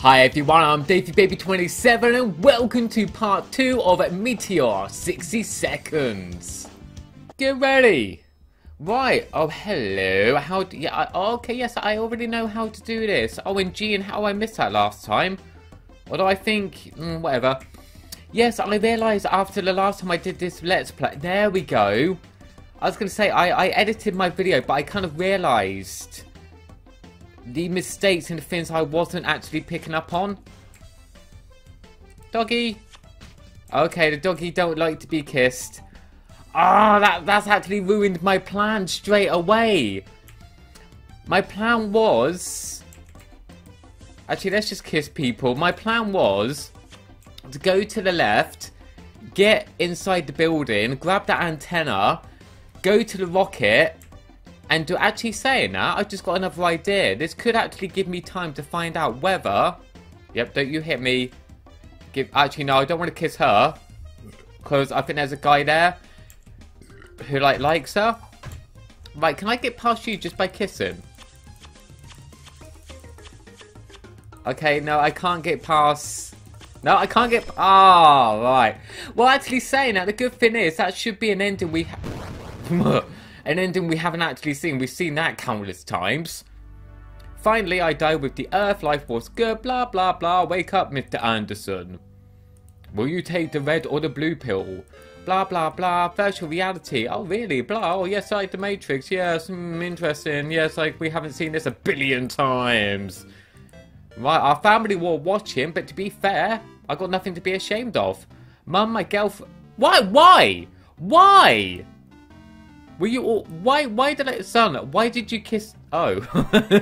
Hi everyone, I'm DaveyBaby 27 and welcome to part 2 of Meteor 60 Seconds. Get ready! Right, oh hello, how do you, okay, yes, I already know how to do this. Oh, and G and how I missed that last time. Although I think, whatever. Yes, I realised after the last time I did this Let's Play, there we go. I was going to say, I edited my video, but I kind of realised the mistakes and the things I wasn't actually picking up on. Doggy. Okay, the doggy don't like to be kissed. Ah, that's actually ruined my plan straight away. My plan was... Actually, let's just kiss people. My plan was to go to the left, get inside the building, grab that antenna, go to the rocket... And to actually saying that, I've just got another idea. This could actually give me time to find out whether... Yep, don't you hit me. Actually, no, I don't want to kiss her. Because I think there's a guy there who, likes her. Right, can I get past you just by kissing? Okay, no, I can't get past... No, I can't get... Ah, right. Well, actually saying that, the good thing is that should be an ending we... An ending we haven't actually seen. We've seen that countless times. Finally, I die with the Earth. Life was good. Blah, blah, blah. Wake up, Mr. Anderson. Will you take the red or the blue pill? Blah, blah, blah. Virtual reality. Oh, really? Blah. Oh, yes, like the Matrix. Yes, interesting. Yes, like we haven't seen this a billion times. Right, our family were watching, but to be fair, I got nothing to be ashamed of. Mum, my girlfriend... Why? Why? Why? Were you all... Why did I... Son, why did you kiss... Oh. That's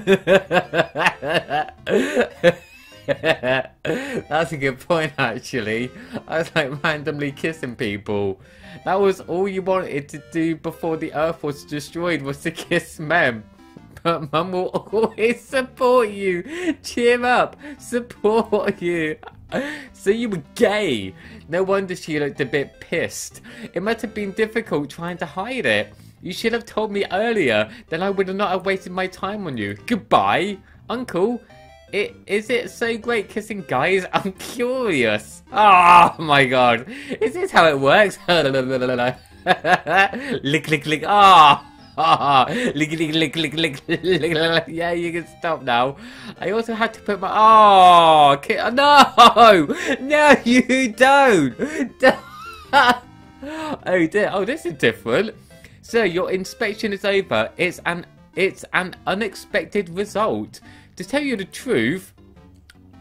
a good point, actually. I was, randomly kissing people. That was all you wanted to do before the Earth was destroyed, was to kiss men. But Mum will always support you. Cheer up. Support you. So you were gay. No wonder she looked a bit pissed. It must have been difficult trying to hide it. You should have told me earlier, then I would not have wasted my time on you. Goodbye, Uncle. Is it so great kissing guys? I'm curious. Oh my god. Is this how it works? Lick, lick, lick. Ah. Lick, lick, lick, lick, lick, lick. Yeah, you can stop now. I also had to put my... Oh, no! No, you don't! Oh dear, oh, this is different. So, your inspection is over. It's an unexpected result. To tell you the truth,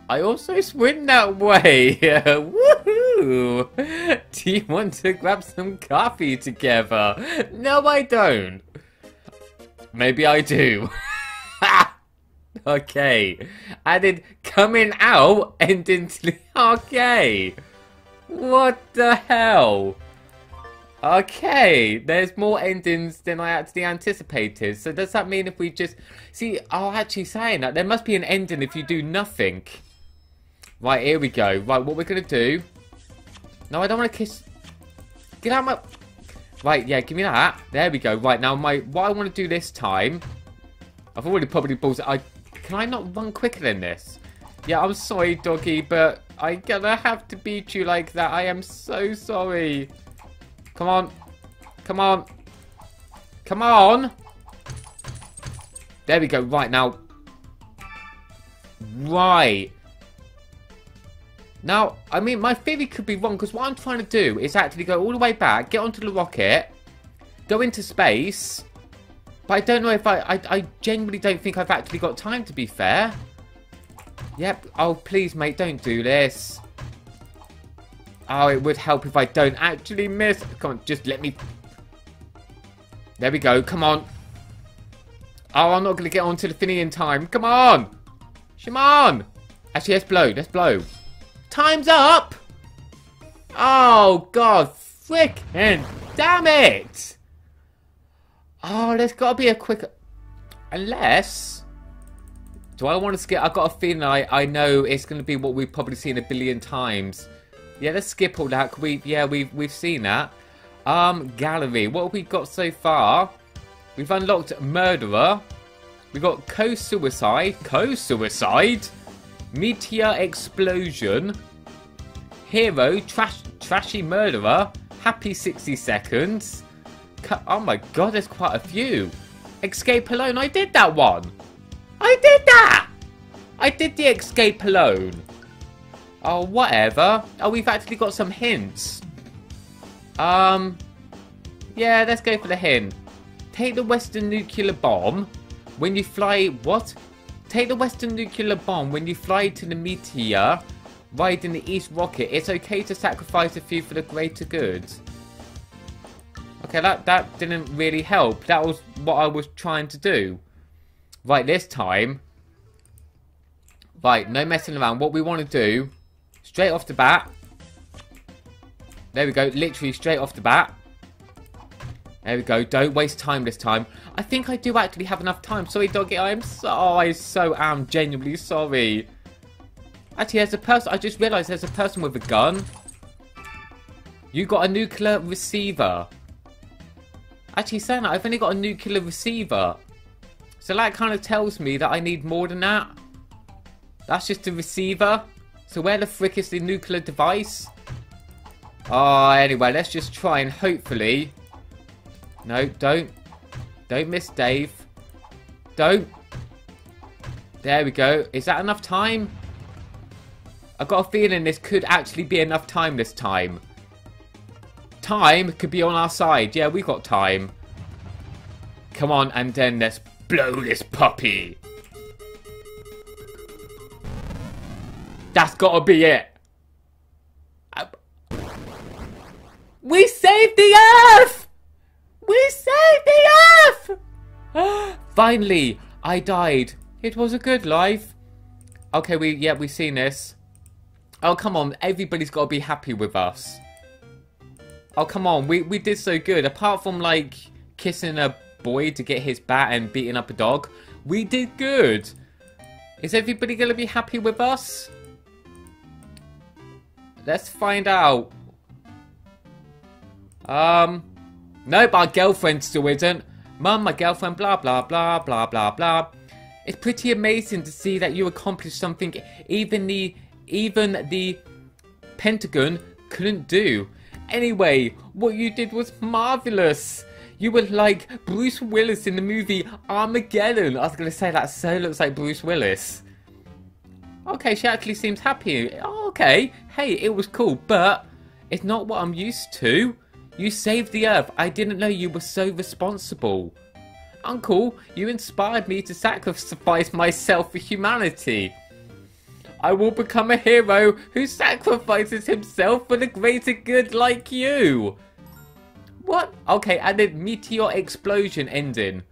I also swim that way. Woohoo! Do you want to grab some coffee together? No, I don't. Maybe I do. Okay. Added coming out and into... Okay. What the hell? Okay. There's more endings than I actually anticipated. So does that mean if we just... See, I'm actually saying that there must be an ending if you do nothing. Right, here we go. Right, what we're going to do... No, I don't want to kiss... Get out my... Right, yeah, give me that. There we go. Right, now, what I want to do this time... I've already probably bought it. Can I not run quicker than this? Yeah, I'm sorry, doggy, but I'm gonna have to beat you like that. I am so sorry. Come on. Come on. Come on! There we go. Right, now. Right. Now, I mean, my theory could be wrong, because what I'm trying to do is actually go all the way back, get onto the rocket, go into space, but I don't know if I genuinely don't think I've actually got time, to be fair. Yep. Oh, please, mate, don't do this. Oh, it would help if I don't actually miss. Come on, just let me... There we go. Come on. Oh, I'm not going to get onto the thingy in time. Come on. Come on. Actually, let's blow. Let's blow. Time's up! Oh, God. Frickin' damn it! Oh, there's got to be a quicker... Unless... Do I want to skip? I've got a feeling I know it's going to be what we've probably seen a billion times. Yeah, let's skip all that. We've seen that. Gallery. What have we got so far? We've unlocked Murderer. We've got Co-Suicide. Co-Suicide? Meteor Explosion, Hero, Trashy Murderer, Happy 60 Seconds. Oh my god, there's quite a few. Escape Alone, I did that one. I did that! I did the Escape Alone. Oh, whatever. Oh, we've actually got some hints. Yeah, let's go for the hint. Take the Western nuclear bomb when you fly... What? Take the Western nuclear bomb when you fly to the meteor, ride in the East rocket. It's okay to sacrifice a few for the greater good. Okay, that didn't really help. That was what I was trying to do. Right, this time... Right, no messing around. What we want to do, straight off the bat... There we go, literally straight off the bat. There we go, don't waste time this time. I think I do actually have enough time. Sorry, doggy, I so am genuinely sorry. Actually, there's a person, I just realised there's a person with a gun. You got a nuclear receiver. Actually, saying that, I've only got a nuclear receiver. So that kind of tells me that I need more than that. That's just a receiver. So where the frick is the nuclear device? Oh, anyway, let's just try and hopefully... No, don't. Don't miss, Dave. Don't. There we go. Is that enough time? I've got a feeling this could actually be enough time this time. Time could be on our side. Yeah, we've got time. Come on, and then let's blow this puppy. That's gotta be it. We saved the Earth! We saved the Earth! Finally, I died. It was a good life. Okay, we've seen this. Oh, come on. Everybody's got to be happy with us. Oh, come on. We did so good. Apart from, like, kissing a boy to get his bat and beating up a dog, we did good. Is everybody going to be happy with us? Let's find out. No, my girlfriend still isn't. Mum, my girlfriend, blah, blah, blah, blah, blah, blah. It's pretty amazing to see that you accomplished something even the Pentagon couldn't do. Anyway, what you did was marvellous. You were like Bruce Willis in the movie Armageddon. I was going to say that so looks like Bruce Willis. Okay, she actually seems happy. Okay, hey, it was cool, but it's not what I'm used to. You saved the Earth. I didn't know you were so responsible. Uncle, you inspired me to sacrifice myself for humanity. I will become a hero who sacrifices himself for the greater good like you. What? Okay, and then Meteor Explosion ending.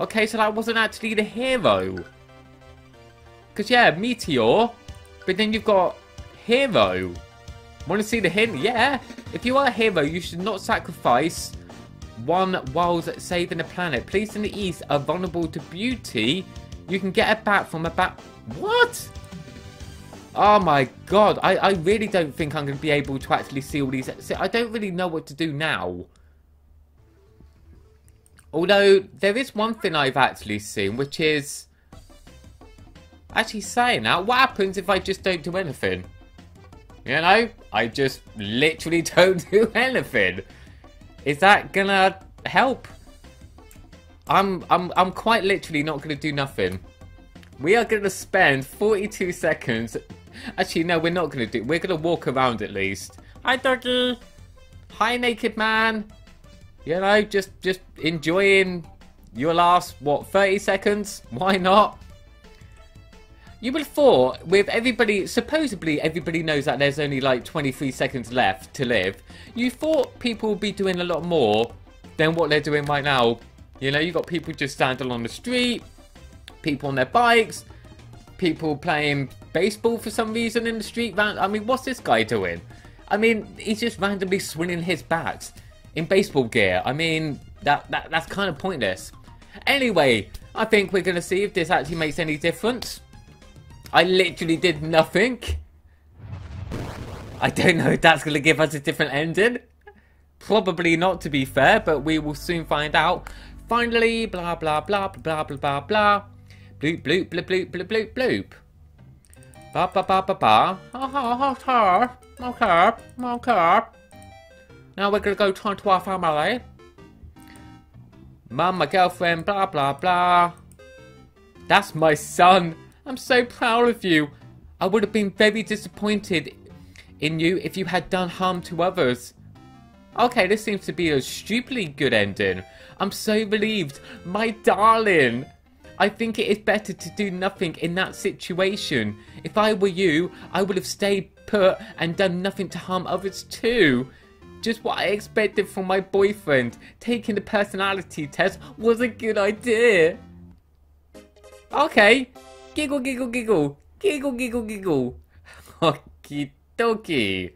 Okay, so that wasn't actually the hero. Because, yeah, Meteor, but then you've got Hero. Want to see the hint? Yeah. If you are a hero, you should not sacrifice one while saving the planet. Police in the East are vulnerable to beauty. You can get a bat from a bat... What? Oh my god. I really don't think I'm going to be able to actually see all these... I don't really know what to do now. Although, there is one thing I've actually seen, which is... Actually saying that, what happens if I just don't do anything? You know, I just literally don't do anything. Is that gonna help? I'm quite literally not gonna do nothing. We are gonna spend 42 seconds. Actually, no, we're not gonna do. We're gonna walk around at least. Hi, doggy. Hi, naked man. You know, just enjoying your last what 30 seconds. Why not? You would have thought, with everybody, supposedly everybody knows that there's only like 23 seconds left to live. You thought people would be doing a lot more than what they're doing right now. You know, you've got people just standing on the street, people on their bikes, people playing baseball for some reason in the street. I mean, what's this guy doing? I mean, he's just randomly swinging his bats in baseball gear. I mean, that's kind of pointless. Anyway, I think we're going to see if this actually makes any difference. I literally did nothing. I don't know if that's going to give us a different ending. Probably not, to be fair, but we will soon find out. Finally, blah, blah, blah, blah, blah, blah, blah. Bloop, bloop, bloop, bloop, bloop, bloop, bloop. Ba ba ba ba ba. Okay, okay. Now we're gonna go turn to our family. Mum, my girlfriend, blah blah blah. That's my son. I'm so proud of you. I would have been very disappointed in you if you had done harm to others. Okay, this seems to be a stupidly good ending. I'm so relieved, my darling. I think it is better to do nothing in that situation. If I were you, I would have stayed put and done nothing to harm others too. Just what I expected from my boyfriend. Taking the personality test was a good idea. Okay. Giggle, giggle, giggle. Giggle, giggle, giggle. Okie dokie.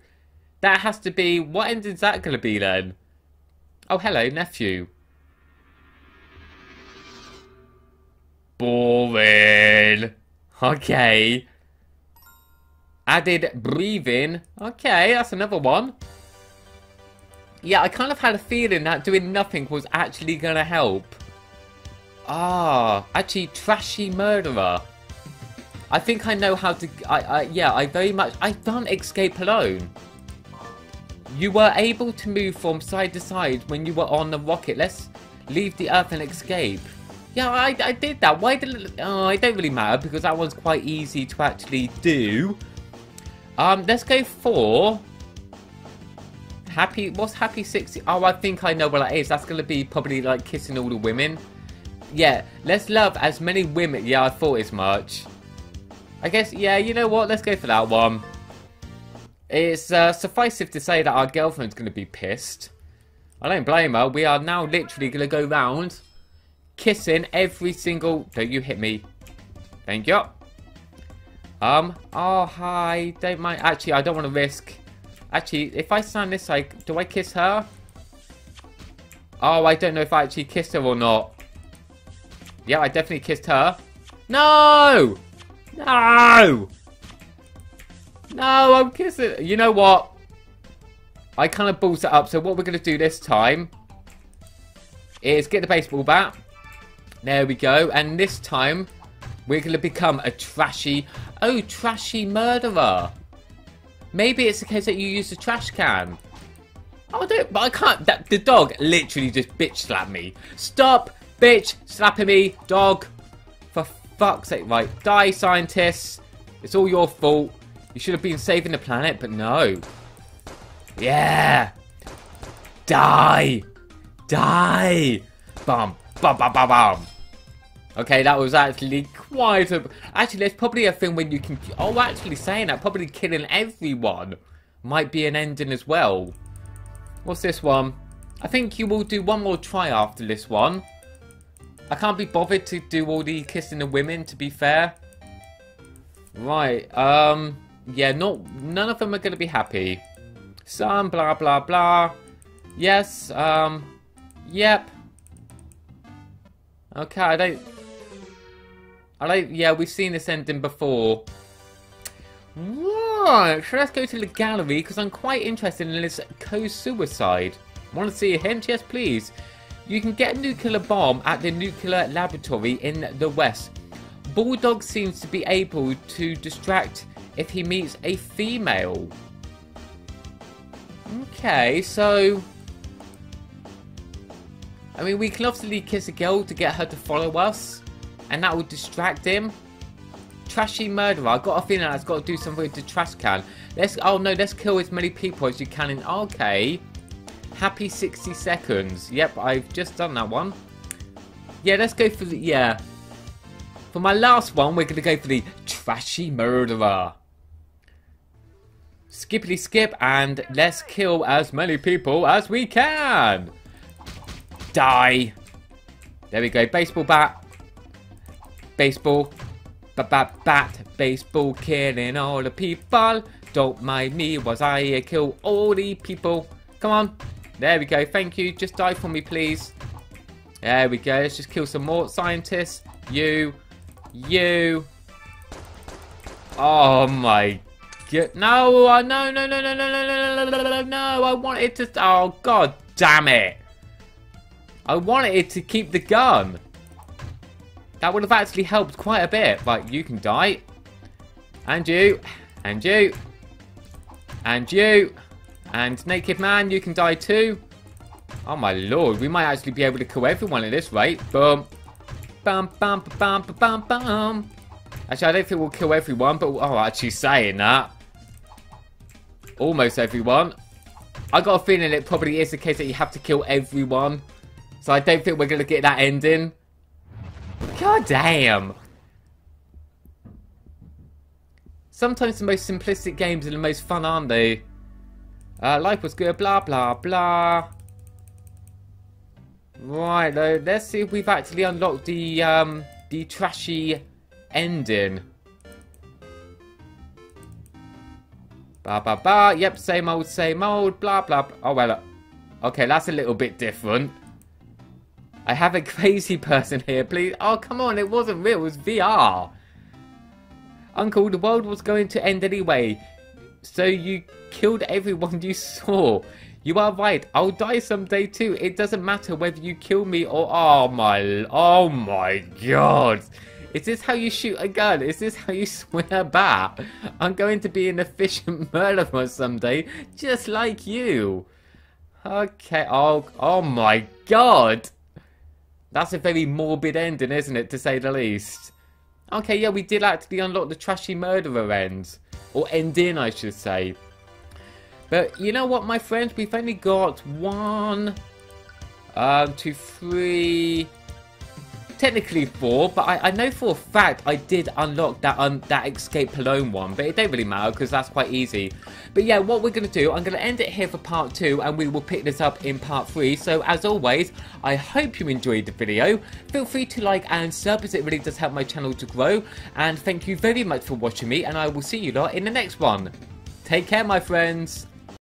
That has to be... What end is that going to be then? Oh, hello, nephew. Boring. Okay. Added breathing. Okay, that's another one. Yeah, I kind of had a feeling that doing nothing was actually going to help. Ah, actually, trashy murderer. I think I know how to... I can't escape alone. You were able to move from side to side when you were on the rocket. Let's leave the Earth and escape. Yeah, I did that. Why did... Oh, it don't really matter because that one's quite easy to actually do. Let's go for... Happy... What's Happy 60? Oh, I think I know what that is. That's going to be probably like kissing all the women. Yeah, let's love as many women. Yeah, I thought as much. I guess, yeah, you know what? Let's go for that one. It's suffice it to say that our girlfriend's going to be pissed. I don't blame her. We are now literally going to go round kissing every single... Don't you hit me. Thank you. Oh, hi. Don't mind. Actually, I don't want to risk... Actually, if I stand this side, do I kiss her? Oh, I don't know if I actually kissed her or not. Yeah, I definitely kissed her. No! No! No, I'm kissing... You know what? I kind of balls it up. So what we're going to do this time is get the baseball bat. There we go. And this time, we're going to become a trashy... Oh, trashy murderer. Maybe it's the case that you use a trash can. Oh, don't, but I can't. That, the dog literally just bitch slapped me. Stop bitch slapping me, dog. For fuck's sake. Right, die, scientists. It's all your fault. You should have been saving the planet, but no. Yeah. Die. Die. Bum, bum, bum, bum, bum. Okay, that was actually quite a... Actually, there's probably a thing when you can... Oh, actually, saying that, probably killing everyone might be an ending as well. What's this one? I think you will do one more try after this one. I can't be bothered to do all the kissing the women, to be fair. Right, yeah, none of them are going to be happy. Some blah, blah, blah. Yes, yep. Okay, yeah, we've seen this ending before. Right, so let's go to the gallery because I'm quite interested in this co-suicide. Want to see a hint? Yes, please. You can get a nuclear bomb at the nuclear laboratory in the West. Bulldog seems to be able to distract if he meets a female. Okay, so... I mean, we can obviously kiss a girl to get her to follow us. And that will distract him. Trashy murderer. I've got a feeling that's got to do something with the trash can. Let's... Oh, no. Let's kill as many people as you can in... Okay. Happy 60 seconds. Yep, I've just done that one. Yeah, let's go for the... Yeah. For my last one, we're going to go for the trashy murderer. Skippity skip. And let's kill as many people as we can. Die. There we go. Baseball bat. Baseball, bat, baseball, killing all the people. Don't mind me, was I kill all the people. Come on. There we go. Thank you. Just die for me, please. There we go. Let's just kill some more scientists. You. Oh my god. No, no, no, no, no, no, no, no, no, no. I wanted to. Oh god, damn it. I wanted to keep the gun. That would have actually helped quite a bit. Like, you can die. And you. And you. And you. And Naked Man, you can die too. Oh my lord, we might actually be able to kill everyone at this rate. Boom. Bum, bum, bum, bum, bum, bum. Actually, I don't think we'll kill everyone, but... Oh, actually saying that. Almost everyone. I got a feeling it probably is the case that you have to kill everyone. So I don't think we're going to get that ending. God damn. Sometimes the most simplistic games are the most fun, aren't they? Life was good, blah, blah, blah. Right, though. Let's see if we've actually unlocked the trashy ending. Ba ba ba. Yep, same old, same old. Blah, blah, blah. Oh, well. Okay, that's a little bit different. I have a crazy person here, please. Oh, come on. It wasn't real. It was VR. Uncle, the world was going to end anyway. So you killed everyone you saw. You are right. I'll die someday too. It doesn't matter whether you kill me or... Oh my god. Is this how you shoot a gun? Is this how you swing a bat? I'm going to be an efficient murderer someday. Just like you. Okay. Oh my god. That's a very morbid ending, isn't it? To say the least. Okay, yeah, we did actually unlock the trashy murderer end. Or ending, I should say. But you know what, my friends? We've only got one, two, three, technically four. But I know for a fact I did unlock that escape alone one. But it don't really matter because that's quite easy. But yeah, what we're going to do, I'm going to end it here for part 2. And we will pick this up in part 3. So as always, I hope you enjoyed the video. Feel free to like and sub as it really does help my channel to grow. And thank you very much for watching me. And I will see you lot in the next one. Take care, my friends.